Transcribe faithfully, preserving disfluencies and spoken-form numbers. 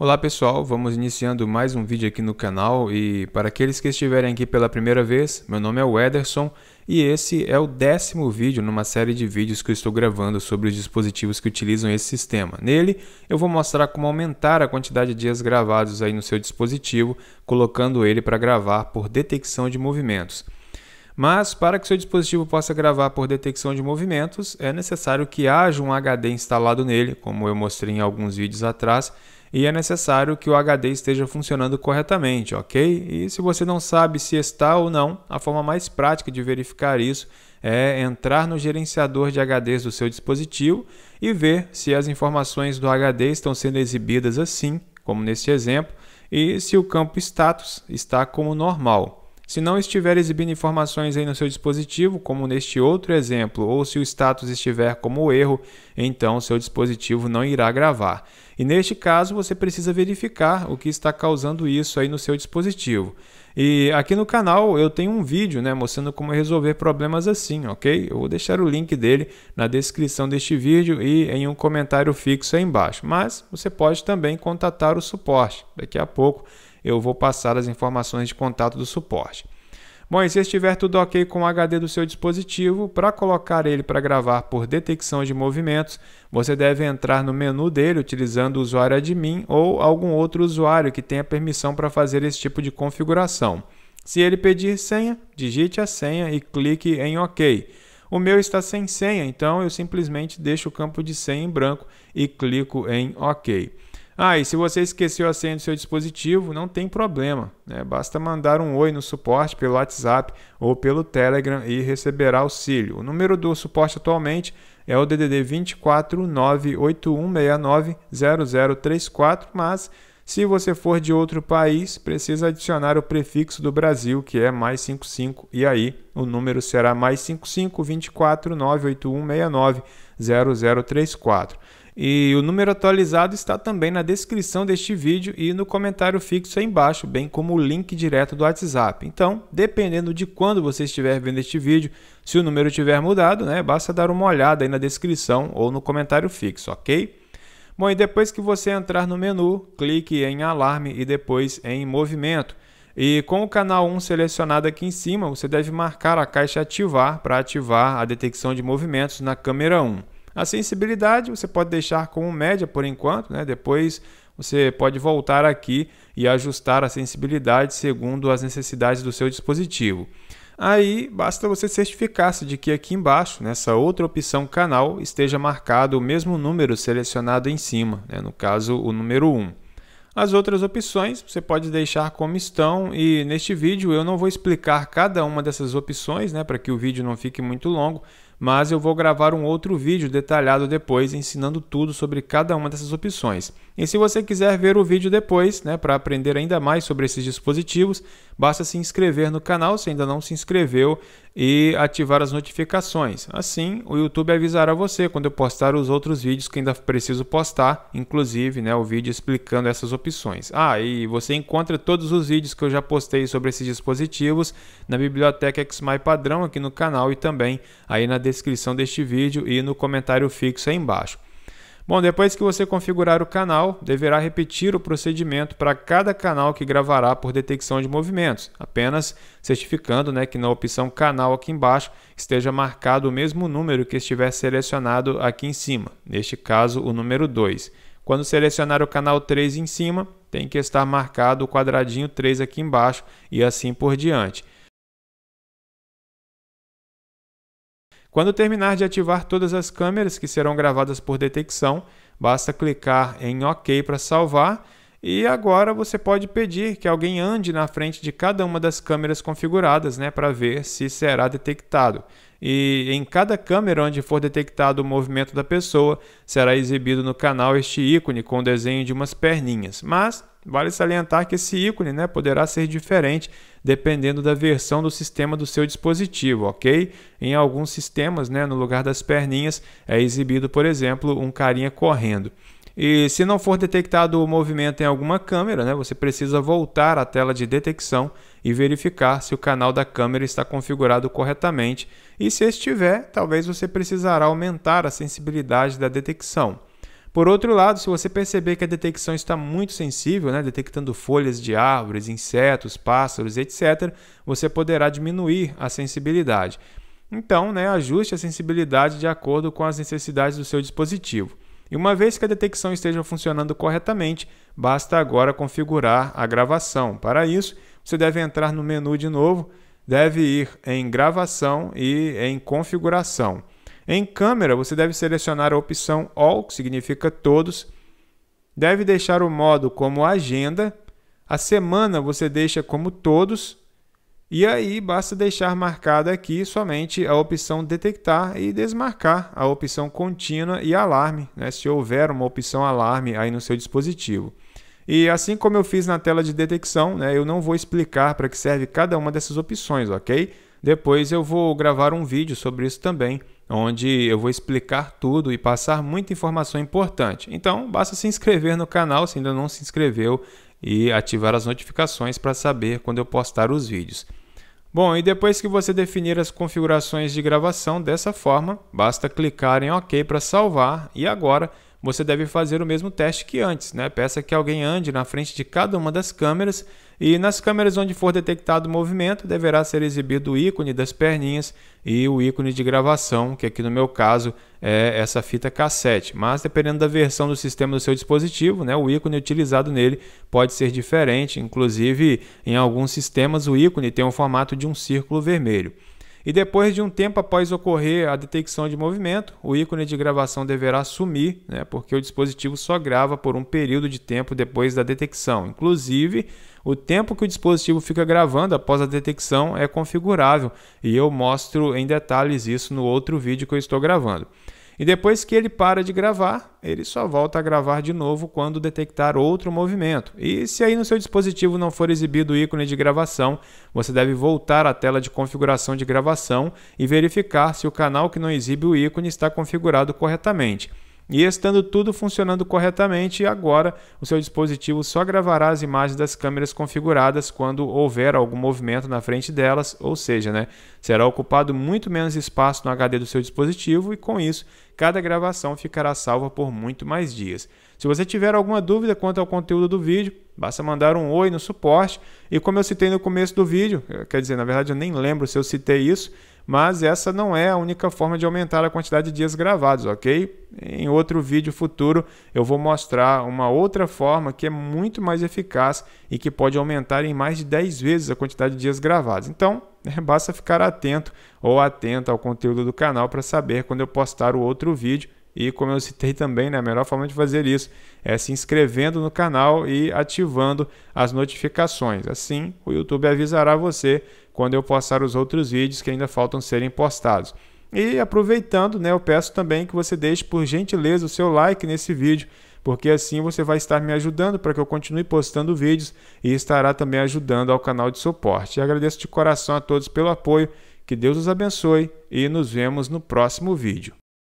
Olá pessoal, vamos iniciando mais um vídeo aqui no canal e para aqueles que estiverem aqui pela primeira vez, meu nome é Wederson e esse é o décimo vídeo numa série de vídeos que eu estou gravando sobre os dispositivos que utilizam esse sistema. Nele eu vou mostrar como aumentar a quantidade de dias gravados aí no seu dispositivo, colocando ele para gravar por detecção de movimentos. Mas para que seu dispositivo possa gravar por detecção de movimentos, é necessário que haja um H D instalado nele, como eu mostrei em alguns vídeos atrás, e é necessário que o H D esteja funcionando corretamente, ok? E se você não sabe se está ou não, a forma mais prática de verificar isso é entrar no gerenciador de H Ds do seu dispositivo e ver se as informações do H D estão sendo exibidas assim, como neste exemplo, e se o campo status está como normal. Se não estiver exibindo informações aí no seu dispositivo, como neste outro exemplo, ou se o status estiver como erro, então seu dispositivo não irá gravar. E neste caso, você precisa verificar o que está causando isso aí no seu dispositivo. E aqui no canal eu tenho um vídeo, né, mostrando como resolver problemas assim, ok? Eu vou deixar o link dele na descrição deste vídeo e em um comentário fixo aí embaixo. Mas você pode também contatar o suporte. Daqui a pouco eu vou passar as informações de contato do suporte. Bom, e se estiver tudo ok com o H D do seu dispositivo, para colocar ele para gravar por detecção de movimentos, você deve entrar no menu dele utilizando o usuário admin ou algum outro usuário que tenha permissão para fazer esse tipo de configuração. Se ele pedir senha, digite a senha e clique em OK. O meu está sem senha, então eu simplesmente deixo o campo de senha em branco e clico em OK. Ah, e se você esqueceu a senha do seu dispositivo, não tem problema, né? Basta mandar um oi no suporte pelo WhatsApp ou pelo Telegram e receberá auxílio. O número do suporte atualmente é o D D D vinte e quatro, nove oito um seis nove, zero zero três quatro, mas se você for de outro país, precisa adicionar o prefixo do Brasil, que é mais cinquenta e cinco, e aí o número será mais cinquenta e cinco, vinte e quatro, nove oito um seis nove, zero zero três quatro. E o número atualizado está também na descrição deste vídeo e no comentário fixo aí embaixo, bem como o link direto do WhatsApp. Então, dependendo de quando você estiver vendo este vídeo, se o número tiver mudado, né, basta dar uma olhada aí na descrição ou no comentário fixo, ok? Bom, e depois que você entrar no menu, clique em alarme e depois em movimento. E com o canal um selecionado aqui em cima, você deve marcar a caixa ativar para ativar a detecção de movimentos na câmera um. A sensibilidade você pode deixar como média por enquanto, né? Depois você pode voltar aqui e ajustar a sensibilidade segundo as necessidades do seu dispositivo. Aí basta você certificar-se de que aqui embaixo, nessa outra opção canal, esteja marcado o mesmo número selecionado em cima, né? No caso o número um. As outras opções você pode deixar como estão e neste vídeo eu não vou explicar cada uma dessas opções, né, para que o vídeo não fique muito longo, mas eu vou gravar um outro vídeo detalhado depois ensinando tudo sobre cada uma dessas opções. E se você quiser ver o vídeo depois, né, para aprender ainda mais sobre esses dispositivos, basta se inscrever no canal se ainda não se inscreveu e ativar as notificações. Assim, o YouTube avisará você quando eu postar os outros vídeos que ainda preciso postar, inclusive, né, o vídeo explicando essas opções. Ah, e você encontra todos os vídeos que eu já postei sobre esses dispositivos na Biblioteca X M Padrão aqui no canal e também aí na descrição descrição deste vídeo e no comentário fixo aí embaixo. Bom, depois que você configurar o canal, deverá repetir o procedimento para cada canal que gravará por detecção de movimentos, apenas certificando, né, que na opção canal aqui embaixo esteja marcado o mesmo número que estiver selecionado aqui em cima, neste caso o número dois. Quando selecionar o canal três em cima, tem que estar marcado o quadradinho três aqui embaixo e assim por diante. Quando terminar de ativar todas as câmeras que serão gravadas por detecção, basta clicar em OK para salvar e agora você pode pedir que alguém ande na frente de cada uma das câmeras configuradas, né, para ver se será detectado. E em cada câmera onde for detectado o movimento da pessoa, será exibido no canal este ícone com o desenho de umas perninhas. Mas vale salientar que esse ícone, né, poderá ser diferente dependendo da versão do sistema do seu dispositivo, ok? Em alguns sistemas, né, no lugar das perninhas, é exibido, por exemplo, um carinha correndo. E se não for detectado o movimento em alguma câmera, né, você precisa voltar à tela de detecção e verificar se o canal da câmera está configurado corretamente. E se estiver, talvez você precisará aumentar a sensibilidade da detecção. Por outro lado, se você perceber que a detecção está muito sensível, né, detectando folhas de árvores, insetos, pássaros, etcétera, você poderá diminuir a sensibilidade. Então, né, ajuste a sensibilidade de acordo com as necessidades do seu dispositivo. E uma vez que a detecção esteja funcionando corretamente, basta agora configurar a gravação. Para isso, você deve entrar no menu de novo, deve ir em gravação e em configuração. Em câmera, você deve selecionar a opção All, que significa todos. Deve deixar o modo como agenda. A semana você deixa como todos. E aí, basta deixar marcada aqui somente a opção detectar e desmarcar a opção contínua e alarme, né, se houver uma opção alarme aí no seu dispositivo. E assim como eu fiz na tela de detecção, né, eu não vou explicar para que serve cada uma dessas opções, ok? Depois eu vou gravar um vídeo sobre isso também, onde eu vou explicar tudo e passar muita informação importante. Então, basta se inscrever no canal se ainda não se inscreveu e ativar as notificações para saber quando eu postar os vídeos. Bom, e depois que você definir as configurações de gravação dessa forma, basta clicar em OK para salvar e agora você deve fazer o mesmo teste que antes, né? Peça que alguém ande na frente de cada uma das câmeras e nas câmeras onde for detectado o movimento deverá ser exibido o ícone das perninhas e o ícone de gravação, que aqui no meu caso é essa fita cassete, mas dependendo da versão do sistema do seu dispositivo, né, o ícone utilizado nele pode ser diferente, inclusive em alguns sistemas o ícone tem o formato de de um círculo vermelho. E depois de um tempo após ocorrer a detecção de movimento, o ícone de gravação deverá sumir, né, porque o dispositivo só grava por um período de tempo depois da detecção. Inclusive, o tempo que o dispositivo fica gravando após a detecção é configurável e eu mostro em detalhes isso no outro vídeo que eu estou gravando. E depois que ele para de gravar, ele só volta a gravar de novo quando detectar outro movimento. E se aí no seu dispositivo não for exibido o ícone de gravação, você deve voltar à tela de configuração de gravação e verificar se o canal que não exibe o ícone está configurado corretamente. E estando tudo funcionando corretamente, agora o seu dispositivo só gravará as imagens das câmeras configuradas quando houver algum movimento na frente delas, ou seja, né, será ocupado muito menos espaço no H D do seu dispositivo e com isso, cada gravação ficará salva por muito mais dias. Se você tiver alguma dúvida quanto ao conteúdo do vídeo, basta mandar um oi no suporte e como eu citei no começo do vídeo, quer dizer, na verdade eu nem lembro se eu citei isso, mas essa não é a única forma de aumentar a quantidade de dias gravados, ok? Em outro vídeo futuro eu vou mostrar uma outra forma que é muito mais eficaz e que pode aumentar em mais de dez vezes a quantidade de dias gravados. Então, basta ficar atento ou atenta ao conteúdo do canal para saber quando eu postar o outro vídeo. E como eu citei também, né, a melhor forma de fazer isso é se inscrevendo no canal e ativando as notificações. Assim, o YouTube avisará você quando eu postar os outros vídeos que ainda faltam serem postados. E aproveitando, né, eu peço também que você deixe por gentileza o seu like nesse vídeo, porque assim você vai estar me ajudando para que eu continue postando vídeos e estará também ajudando ao canal de suporte. E agradeço de coração a todos pelo apoio, que Deus os abençoe e nos vemos no próximo vídeo.